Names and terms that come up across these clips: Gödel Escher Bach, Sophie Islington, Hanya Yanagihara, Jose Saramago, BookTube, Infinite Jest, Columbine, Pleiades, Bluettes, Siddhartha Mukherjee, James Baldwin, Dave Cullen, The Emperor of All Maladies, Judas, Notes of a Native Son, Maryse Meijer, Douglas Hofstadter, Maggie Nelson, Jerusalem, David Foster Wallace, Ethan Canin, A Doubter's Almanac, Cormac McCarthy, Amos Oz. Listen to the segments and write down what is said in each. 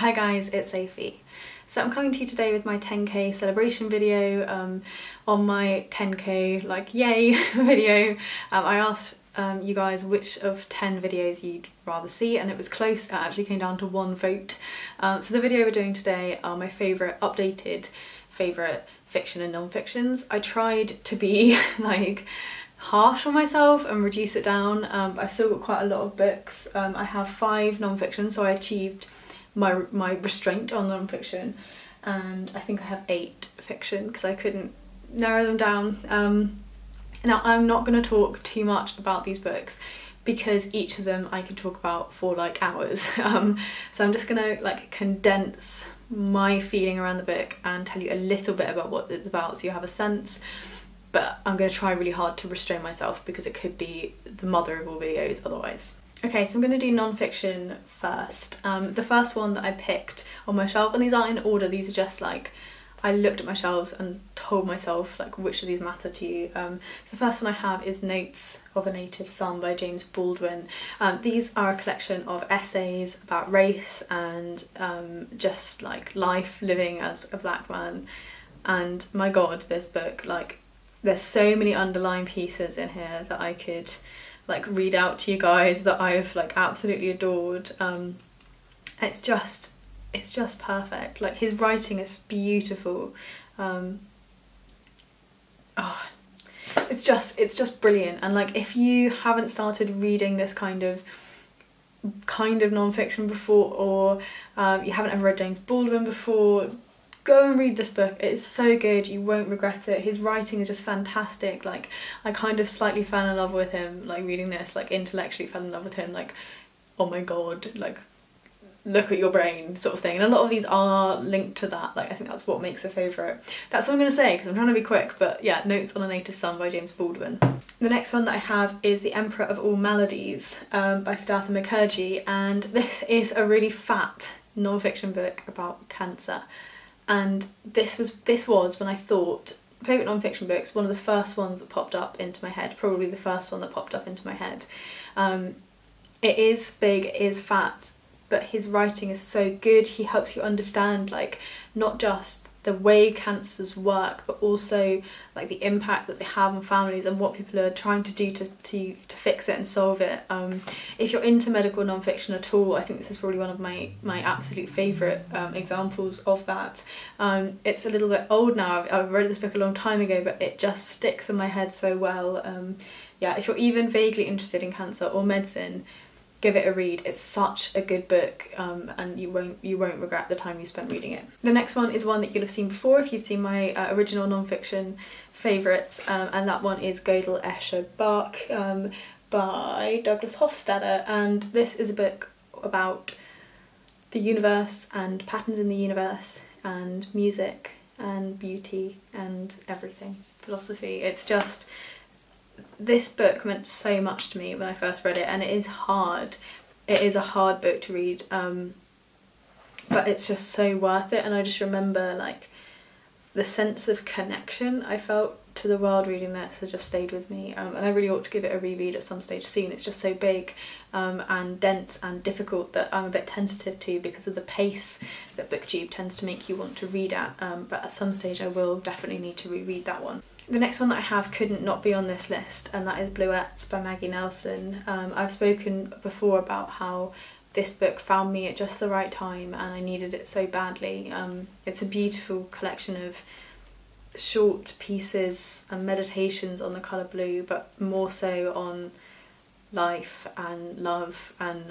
Hi guys, it's Sophie. So I'm coming to you today with my 10k celebration video. On my 10k like yay video, I asked you guys which of 10 videos you'd rather see, and it was close. It actually came down to one vote. So the video we're doing today are my favourite updated favourite fiction and non-fictions. I tried to be like harsh on myself and reduce it down. I've still got quite a lot of books. I have 5 non-fiction, so I achieved my restraint on non-fiction, and I think I have 8 fiction because I couldn't narrow them down. Now I'm not going to talk too much about these books because each of them I could talk about for like hours, so I'm just going to like condense my feeling around the book and tell you a little bit about what it's about so you have a sense, but I'm going to try really hard to restrain myself because it could be the mother of all videos otherwise. Okay, so I'm going to do non-fiction first. The first one that I picked on my shelf, and these aren't in order, these are just like, I looked at my shelves and told myself like which of these matter to you. The first one I have is Notes of a Native Son by James Baldwin. These are a collection of essays about race and just like life, living as a black man, and my god, this book, like there's so many underlying pieces in here that I could like read out to you guys that I've like absolutely adored. It's just perfect, like his writing is beautiful. Oh, it's just brilliant. And like if you haven't started reading this kind of non-fiction before, or you haven't ever read James Baldwin before, go and read this book. It's so good, you won't regret it. His writing is just fantastic. Like I kind of slightly fell in love with him like reading this, like intellectually fell in love with him, like oh my god, like look at your brain sort of thing. And a lot of these are linked to that, like I think that's what makes a favourite. That's what I'm going to say because I'm trying to be quick, but yeah, Notes on a Native Son by James Baldwin. The next one that I have is The Emperor of All Maladies by Siddhartha Mukherjee, and this is a really fat non-fiction book about cancer. And this was when I thought favourite non-fiction books, one of the first ones that popped up into my head, probably the first one that popped up into my head. It is big, it is fat, but his writing is so good. He helps you understand like not just the way cancers work, but also like the impact that they have on families and what people are trying to do to fix it and solve it. If you're into medical non-fiction at all, I think this is probably one of my absolute favourite examples of that. It's a little bit old now, I've read this book a long time ago, but it just sticks in my head so well. Yeah, if you're even vaguely interested in cancer or medicine, give it a read. It's such a good book, and you won't regret the time you spent reading it. The next one is one that you'll have seen before if you've seen my original non-fiction favourites, and that one is Gödel Escher Bach by Douglas Hofstadter, and this is a book about the universe and patterns in the universe and music and beauty and everything, philosophy. It's just, this book meant so much to me when I first read it, and it is hard. It is a hard book to read, but it's just so worth it. And I just remember like the sense of connection I felt to the world reading this has just stayed with me, and I really ought to give it a reread at some stage soon. It's just so big and dense and difficult that I'm a bit tentative to because of the pace that BookTube tends to make you want to read at, but at some stage I will definitely need to reread that one. The next one that I have couldn't not be on this list, and that is Bluettes by Maggie Nelson. I've spoken before about how this book found me at just the right time and I needed it so badly. It's a beautiful collection of short pieces and meditations on the colour blue, but more so on life and love and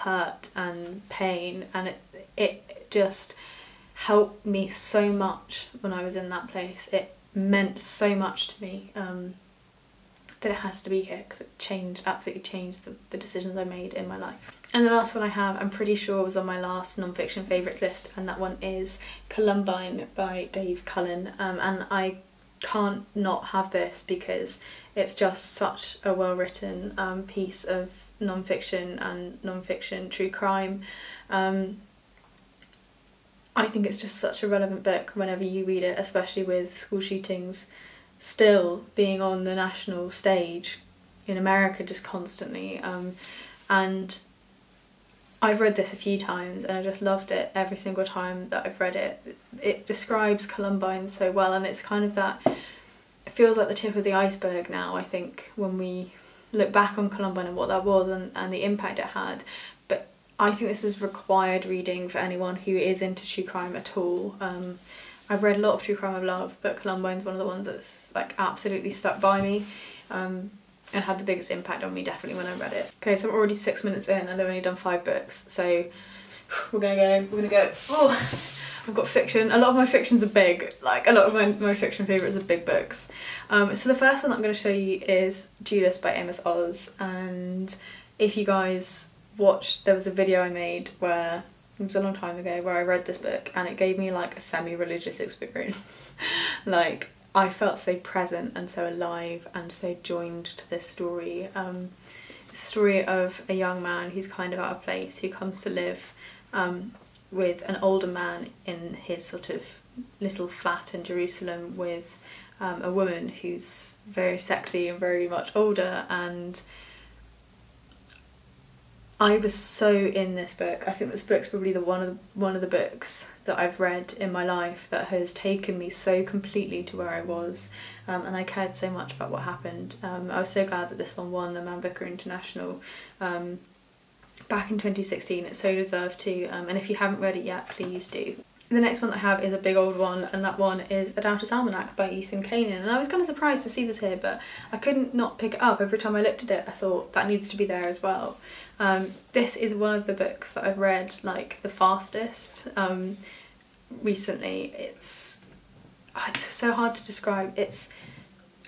hurt and pain, and it just helped me so much when I was in that place. It meant so much to me that it has to be here because it absolutely changed the decisions I made in my life. And the last one I have, I'm pretty sure was on my last non-fiction favourites list, and that one is Columbine by Dave Cullen, and I can't not have this because it's just such a well-written piece of non-fiction and non-fiction true crime. I think it's just such a relevant book whenever you read it, especially with school shootings still being on the national stage in America just constantly, and I've read this a few times and I just loved it every single time that I've read it. It describes Columbine so well, and it's kind of that, it feels like the tip of the iceberg now, I think, when we look back on Columbine and what that was and the impact it had. But I think this is required reading for anyone who is into true crime at all. I've read a lot of true crime I've loved, but Columbine's one of the ones that's like absolutely stuck by me. And had the biggest impact on me definitely when I read it. Okay, so I'm already 6 minutes in and I've only done 5 books, so we're gonna go, oh, I've got fiction. A lot of my fictions are big, like a lot of my fiction favourites are big books. So the first one that I'm gonna show you is Judas by Amos Oz, and if you guys watched, there was a video I made where, it was a long time ago, where I read this book and it gave me like a semi-religious experience. Like, I felt so present and so alive and so joined to this story. It's a story of a young man who's kind of out of place, who comes to live with an older man in his sort of little flat in Jerusalem with a woman who's very sexy and very much older, and I was so in this book. I think this book's probably the one of the books that I've read in my life that has taken me so completely to where I was, and I cared so much about what happened. I was so glad that this one won the Man Booker International back in 2016. It so deserved to, and if you haven't read it yet, please do. The next one that I have is a big old one, and that one is A Doubter's Almanac by Ethan Canin, and I was kind of surprised to see this here, but I couldn't not pick it up. Every time I looked at it I thought that needs to be there as well. This is one of the books that I've read like the fastest recently. It's so hard to describe. It's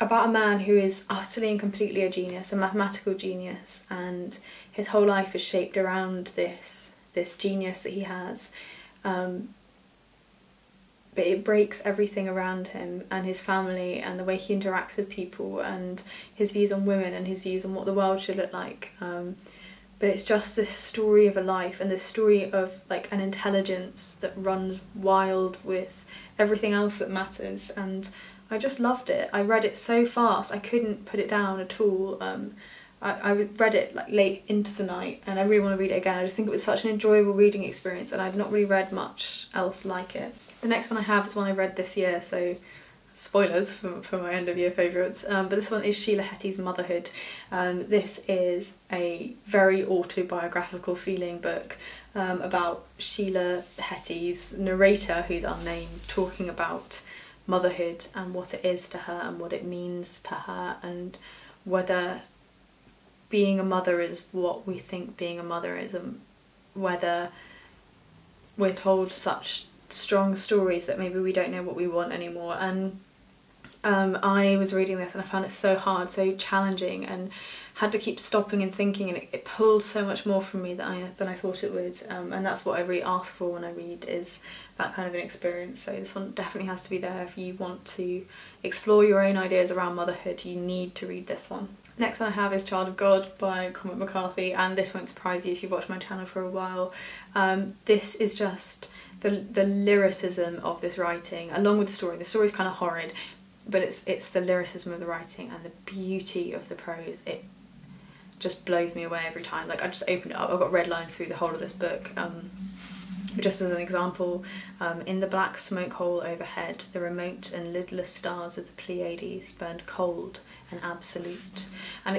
about a man who is utterly and completely a genius, a mathematical genius, and his whole life is shaped around this genius that he has. But it breaks everything around him and his family and the way he interacts with people and his views on women and his views on what the world should look like. But it's just this story of a life and this story of like an intelligence that runs wild with everything else that matters, and I just loved it. I read it so fast I couldn't put it down at all. I read it like late into the night and I really want to read it again. I just think it was such an enjoyable reading experience, and I've not really read much else like it. The next one I have is one I read this year, so spoilers for my end of year favourites, but this one is Sheila Hetty's Motherhood. This is a very autobiographical feeling book about Sheila Hetty's narrator, who's unnamed, talking about motherhood and what it is to her and what it means to her, and whether being a mother is what we think being a mother is, and whether we're told such strong stories that maybe we don't know what we want anymore. And I was reading this and I found it so hard, so challenging, and had to keep stopping and thinking, and it pulled so much more from me than I thought it would, and that's what I really ask for when I read, is that kind of an experience. So this one definitely has to be there. If you want to explore your own ideas around motherhood, you need to read this one. Next one I have is Child of God by Cormac McCarthy, and this won't surprise you if you've watched my channel for a while. This is just the lyricism of this writing, along with the story. The story's kind of horrid, but it's the lyricism of the writing and the beauty of the prose. It just blows me away every time. Like, I just opened it up, I've got red lines through the whole of this book. Just as an example, in the black smoke hole overhead, the remote and lidless stars of the Pleiades burned cold and absolute. And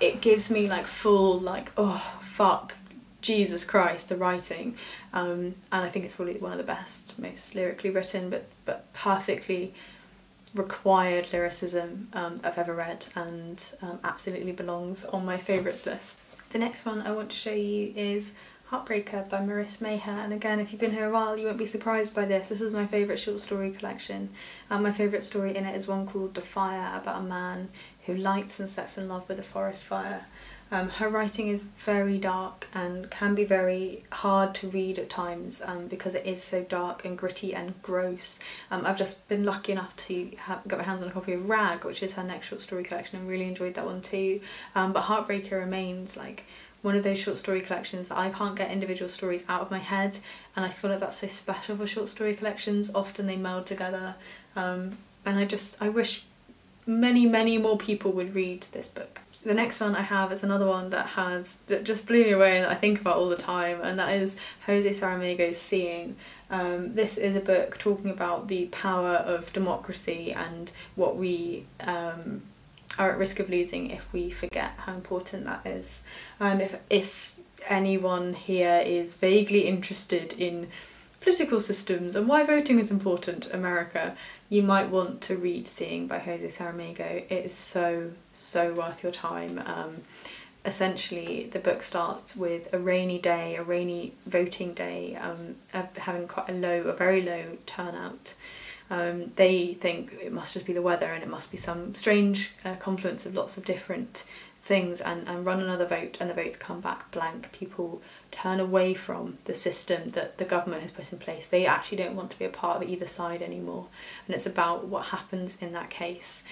it gives me like full like, oh fuck, Jesus Christ, the writing. And I think it's probably one of the best, most lyrically written, but perfectly required lyricism I've ever read, and absolutely belongs on my favourites list. The next one I want to show you is Heartbreaker by Maryse Meijer, and again, if you've been here a while you won't be surprised by this. This is my favourite short story collection. My favourite story in it is one called The Fire, about a man who lights and sets in love with a forest fire. Her writing is very dark and can be very hard to read at times, because it is so dark and gritty and gross. I've just been lucky enough to get my hands on a copy of Rag, which is her next short story collection, and really enjoyed that one too. But Heartbreaker remains like one of those short story collections that I can't get individual stories out of my head, and I feel like that's so special for short story collections. Often they meld together, and I wish many more people would read this book. The next one I have is another one that just blew me away and that I think about all the time, and that is Jose Saramago's Seeing. This is a book talking about the power of democracy and what we are at risk of losing if we forget how important that is. If anyone here is vaguely interested in political systems and why voting is important in America, you might want to read Seeing by Jose Saramago. It is so worth your time. Essentially the book starts with a rainy day, a rainy voting day, having quite a very low turnout. They think it must just be the weather and it must be some strange confluence of lots of different things, and run another vote, and the votes come back blank. People turn away from the system that the government has put in place. They actually don't want to be a part of either side anymore, and it's about what happens in that case.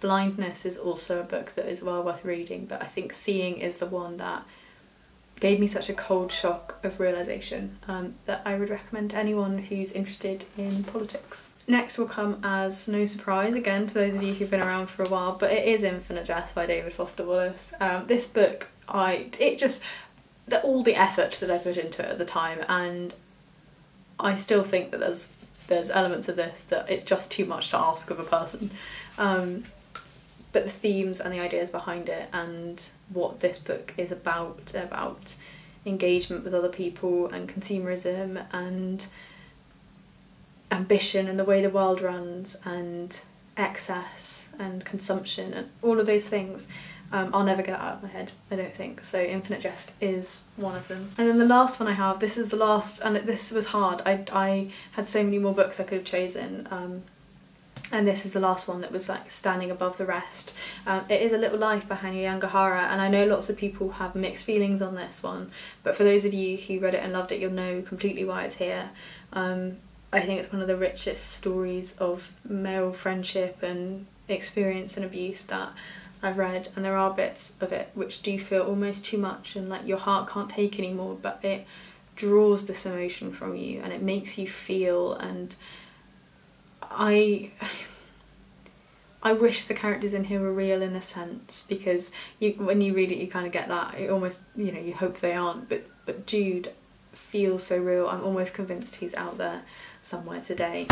Blindness is also a book that is well worth reading, but I think Seeing is the one that gave me such a cold shock of realisation that I would recommend to anyone who's interested in politics. Next will come as no surprise again to those of you who've been around for a while, but it is Infinite Jest by David Foster Wallace. This book, all the effort that I put into it at the time, and I still think that there's elements of this that it's just too much to ask of a person. But the themes and the ideas behind it and what this book is about engagement with other people and consumerism and ambition and the way the world runs and excess and consumption and all of those things, I'll never get out of my head, I don't think. So Infinite Jest is one of them. And then the last one I have, this is the last, and this was hard. I had so many more books I could have chosen. And this is the last one that was like standing above the rest. It is A Little Life by Hanya Yanagihara, and I know lots of people have mixed feelings on this one, but for those of you who read it and loved it, you'll know completely why it's here. I think it's one of the richest stories of male friendship and experience and abuse that I've read, and there are bits of it which do feel almost too much and like your heart can't take anymore, but it draws this emotion from you and it makes you feel, and I wish the characters in here were real in a sense, because when you read it you kind of get that. It almost, you know, you hope they aren't, but Jude feels so real. I'm almost convinced he's out there somewhere today.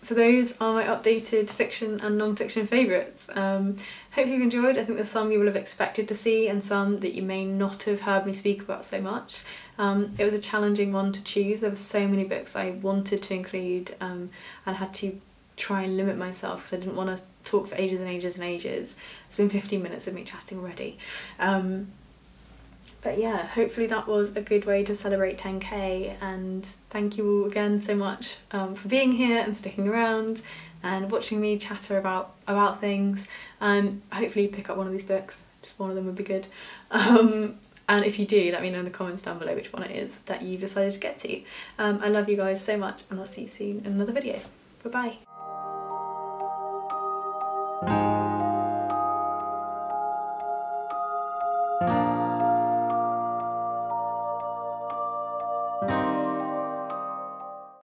So those are my updated fiction and non-fiction favourites. Hope you've enjoyed. I think there's some you will have expected to see and some that you may not have heard me speak about so much. It was a challenging one to choose. There were so many books I wanted to include and had to try and limit myself because I didn't want to talk for ages and ages and ages. It's been 15 minutes of me chatting already. But yeah, hopefully that was a good way to celebrate 10k, and thank you all again so much for being here and sticking around and watching me chatter about things. Hopefully pick up one of these books, just one of them would be good. And if you do, let me know in the comments down below which one it is that you've decided to get to. I love you guys so much, and I'll see you soon in another video. Bye bye.